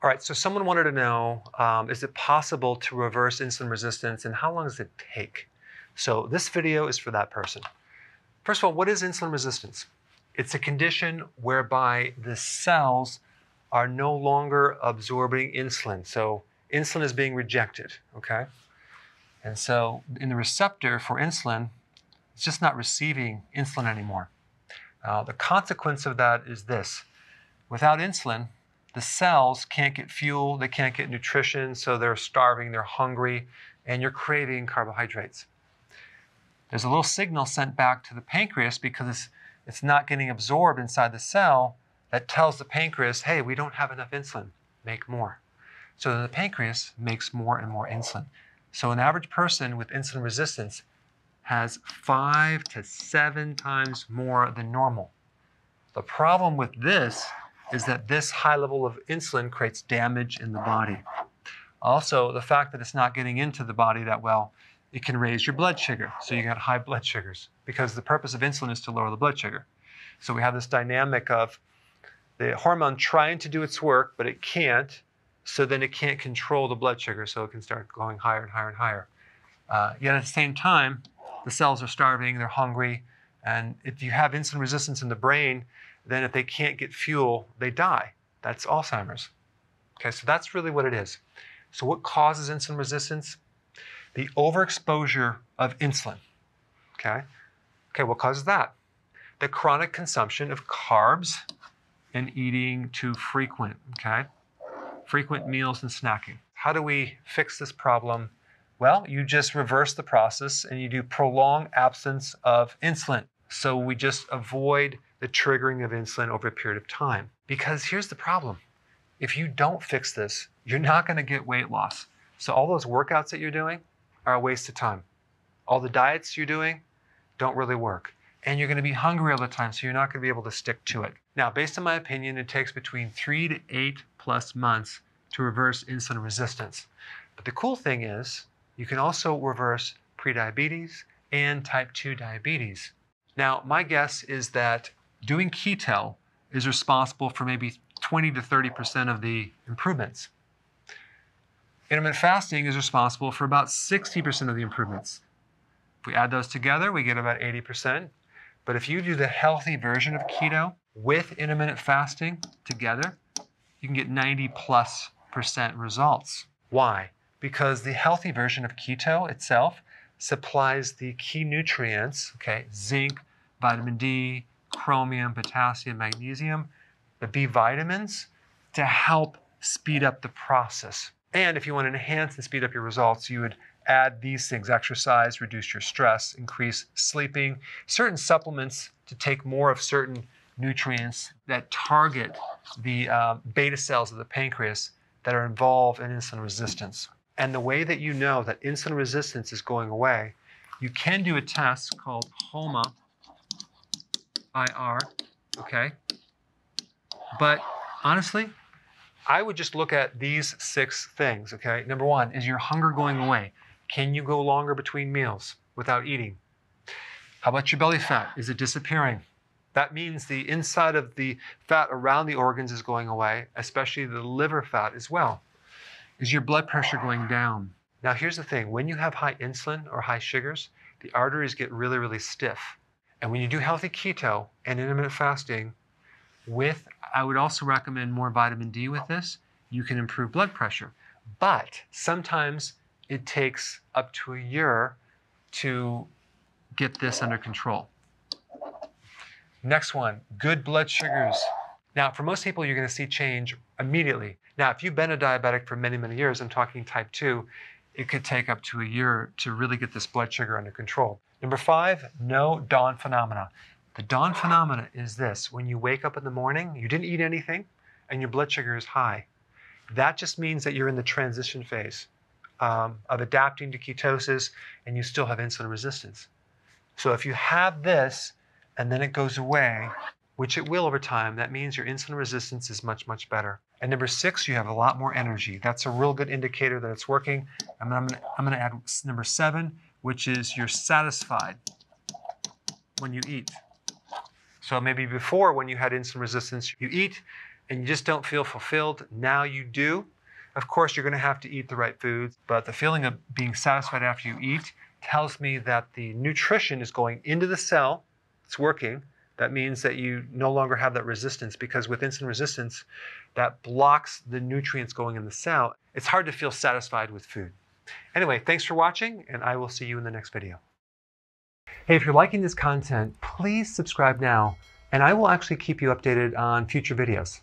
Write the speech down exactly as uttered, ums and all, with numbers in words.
All right, so someone wanted to know, um, is it possible to reverse insulin resistance and how long does it take? So this video is for that person. First of all, what is insulin resistance? It's a condition whereby the cells are no longer absorbing insulin. So insulin is being rejected, okay? And so in the receptor for insulin, it's just not receiving insulin anymore. Uh, the consequence of that is this. Without insulin, the cells can't get fuel, they can't get nutrition, so they're starving, they're hungry, and you're craving carbohydrates. There's a little signal sent back to the pancreas because it's, it's not getting absorbed inside the cell that tells the pancreas, hey, we don't have enough insulin, make more. So then the pancreas makes more and more insulin. So an average person with insulin resistance has five to seven times more than normal. The problem with this is that this high level of insulin creates damage in the body. Also, the fact that it's not getting into the body that well, it can raise your blood sugar. So you got high blood sugars because the purpose of insulin is to lower the blood sugar. So we have this dynamic of the hormone trying to do its work, but it can't. So then it can't control the blood sugar. So it can start going higher and higher and higher. Uh, yet at the same time, the cells are starving, they're hungry. And if you have insulin resistance in the brain, then if they can't get fuel, they die. That's Alzheimer's. Okay, so that's really what it is. So what causes insulin resistance? The overexposure of insulin, okay? Okay, what causes that? The chronic consumption of carbs and eating too frequent, okay? Frequent meals and snacking. How do we fix this problem? Well, you just reverse the process and you do prolonged absence of insulin. So we just avoid the triggering of insulin over a period of time. Because here's the problem. If you don't fix this, you're not gonna get weight loss. So all those workouts that you're doing are a waste of time. All the diets you're doing don't really work. And you're gonna be hungry all the time, so you're not gonna be able to stick to it. Now, based on my opinion, it takes between three to eight plus months to reverse insulin resistance. But the cool thing is, you can also reverse prediabetes and type two diabetes. Now, my guess is that doing keto is responsible for maybe twenty to thirty percent of the improvements. Intermittent fasting is responsible for about sixty percent of the improvements. If we add those together, we get about eighty percent. But if you do the healthy version of keto with intermittent fasting together, you can get ninety plus percent results. Why? Because the healthy version of keto itself supplies the key nutrients, okay, zinc, vitamin D, chromium, potassium, magnesium, the B vitamins to help speed up the process. And if you want to enhance and speed up your results, you would add these things: exercise, reduce your stress, increase sleeping, certain supplements to take more of certain nutrients that target the uh, beta cells of the pancreas that are involved in insulin resistance. And the way that you know that insulin resistance is going away, you can do a test called HOMA, I R, okay? But honestly, I would just look at these six things, okay? Number one, is your hunger going away? Can you go longer between meals without eating? How about your belly fat? Is it disappearing? That means the inside of the fat around the organs is going away, especially the liver fat as well. Is your blood pressure going down? Now, here's the thing. When you have high insulin or high sugars, the arteries get really, really stiff. And when you do healthy keto and intermittent fasting with, I would also recommend more vitamin D with this, you can improve blood pressure. But sometimes it takes up to a year to get this under control. Next one, good blood sugars. Now, for most people, you're gonna see change immediately. Now, if you've been a diabetic for many, many years, I'm talking type two, it could take up to a year to really get this blood sugar under control. Number five, no dawn phenomena. The dawn phenomena is this. When you wake up in the morning, you didn't eat anything, and your blood sugar is high. That just means that you're in the transition phase um, of adapting to ketosis, and you still have insulin resistance. So if you have this, and then it goes away, which it will over time, that means your insulin resistance is much, much better. And number six, you have a lot more energy. That's a real good indicator that it's working. And I'm gonna, I'm gonna add number seven, which is you're satisfied when you eat. So maybe before, when you had insulin resistance, you eat and you just don't feel fulfilled, now you do. Of course, you're going to have to eat the right foods, but the feeling of being satisfied after you eat tells me that the nutrition is going into the cell, it's working. That means that you no longer have that resistance, because with insulin resistance, that blocks the nutrients going in the cell. It's hard to feel satisfied with food. Anyway, thanks for watching, and I will see you in the next video. Hey, if you're liking this content, please subscribe now, and I will actually keep you updated on future videos.